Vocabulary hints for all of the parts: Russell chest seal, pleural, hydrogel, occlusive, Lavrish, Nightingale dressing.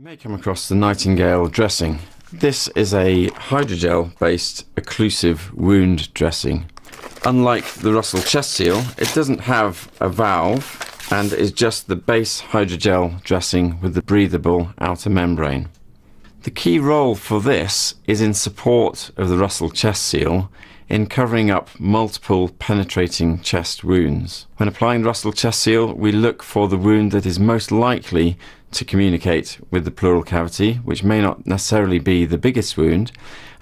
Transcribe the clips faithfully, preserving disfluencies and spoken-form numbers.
You may come across the Nightingale dressing. This is a hydrogel based occlusive wound dressing. Unlike the Russell chest seal, it doesn't have a valve and is just the base hydrogel dressing with the breathable outer membrane. The key role for this is in support of the Russell chest seal in covering up multiple penetrating chest wounds. When applying Russell chest seal, we look for the wound that is most likely to communicate with the pleural cavity, which may not necessarily be the biggest wound,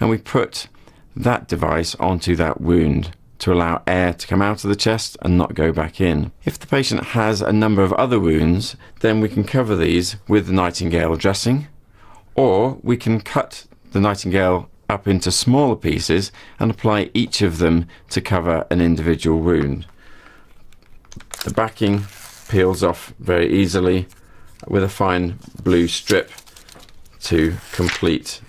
and we put that device onto that wound to allow air to come out of the chest and not go back in. If the patient has a number of other wounds, then we can cover these with the Nightingale dressing, or we can cut the Nightingale up into smaller pieces and apply each of them to cover an individual wound. The backing peels off very easily with a fine blue strip to complete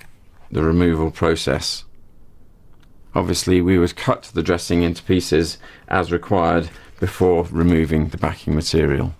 the removal process. Obviously, we would cut the dressing into pieces as required before removing the backing material.